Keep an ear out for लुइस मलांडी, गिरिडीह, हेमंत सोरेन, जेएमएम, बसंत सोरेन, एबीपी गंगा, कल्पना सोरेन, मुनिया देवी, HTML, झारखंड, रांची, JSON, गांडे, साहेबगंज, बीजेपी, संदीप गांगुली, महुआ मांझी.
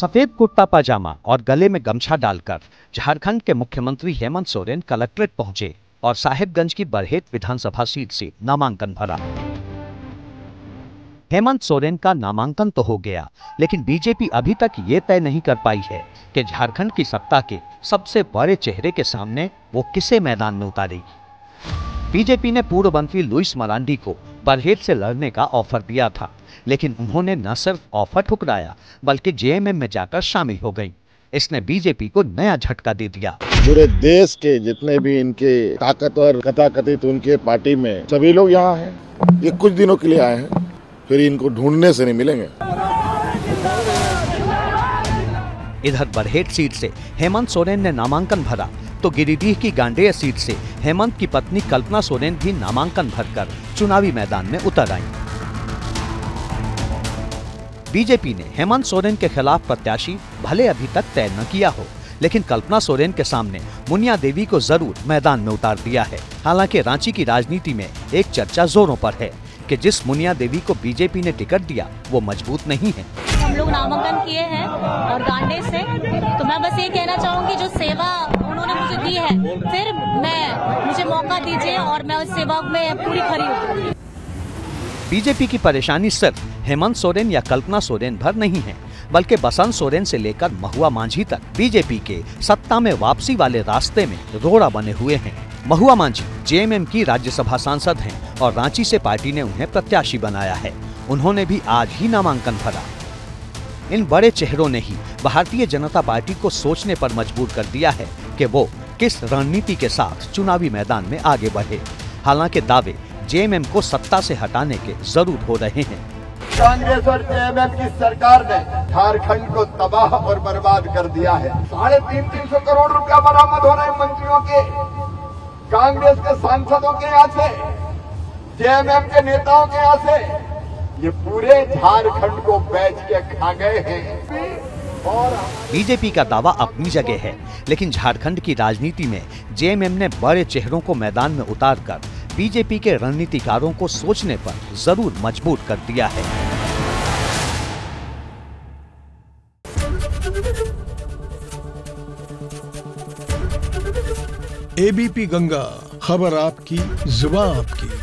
सफेद कुर्ता पाजामा और गले में गमछा डालकर झारखंड के मुख्यमंत्री हेमंत सोरेन कलेक्ट्रेट पहुंचे और साहेबगंज की बरहेट विधानसभा सीट से नामांकन भरा। हेमंत सोरेन का नामांकन तो हो गया, लेकिन बीजेपी अभी तक ये तय नहीं कर पाई है कि झारखंड की सत्ता के सबसे बड़े चेहरे के सामने वो किसे मैदान में उतारेगी। बीजेपी ने पूर्व मंत्री लुइस मलांडी को बरहेट से लड़ने का ऑफर दिया था, लेकिन उन्होंने न सिर्फ ऑफर ठुकराया बल्कि जेएमएम में जाकर शामिल हो गई। इसने बीजेपी को नया झटका दे दिया। पूरे देश के जितने भी इनके ताकतवर तथाकथित उनके पार्टी में सभी लोग यहाँ हैं, ये कुछ दिनों के लिए आए हैं, फिर इनको ढूंढने से नहीं मिलेंगे। इधर बरहेट सीट से हेमंत सोरेन ने नामांकन भरा तो गिरिडीह की गांडे सीट से हेमंत की पत्नी कल्पना सोरेन भी नामांकन भरकर चुनावी मैदान में उतर आईं। बीजेपी ने हेमंत सोरेन के खिलाफ प्रत्याशी भले अभी तक तय न किया हो, लेकिन कल्पना सोरेन के सामने मुनिया देवी को जरूर मैदान में उतार दिया है। हालांकि रांची की राजनीति में एक चर्चा जोरों पर है कि जिस मुनिया देवी को बीजेपी ने टिकट दिया वो मजबूत नहीं है। हम लोग नामांकन किए हैं और गांडे से, तो मैं बस ये कहना चाहूँगी जो सेवा उन्होंने मुझे दी है, फिर मुझे मौका दीजिए और मैं उस सेवा में पूरी खरी हूँ। बीजेपी की परेशानी सिर्फ हेमंत सोरेन या कल्पना सोरेन भर नहीं है, बल्कि बसंत सोरेन से लेकर महुआ मांझी तक बीजेपी के सत्ता में वापसी वाले रास्ते में रोड़ा बने हुए हैं। महुआ मांझी जेएमएम की राज्यसभा सांसद हैं और रांची से पार्टी ने उन्हें प्रत्याशी बनाया है। उन्होंने भी आज ही नामांकन भरा। इन बड़े चेहरों ने ही भारतीय जनता पार्टी को सोचने पर मजबूर कर दिया है कि वो किस रणनीति के साथ चुनावी मैदान में आगे बढ़े। हालांकि दावे जेएमएम को सत्ता से हटाने के जरूर हो रहे हैं। कांग्रेस और जेएमएम की सरकार ने झारखंड को तबाह और बर्बाद कर दिया है। 350 करोड़ रुपया बरामद हो रहे मंत्रियों के, कांग्रेस के सांसदों के यहाँ से, जेएमएम के नेताओं के यहाँ से, ये पूरे झारखंड को बेच के खा गए हैं। और बीजेपी का दावा अपनी जगह है, लेकिन झारखंड की राजनीति में जेएमएम ने बड़े चेहरों को मैदान में उतारकर बीजेपी के रणनीतिकारों को सोचने पर जरूर मजबूर कर दिया है। एबीपी गंगा, खबर आपकी, जुबान आपकी।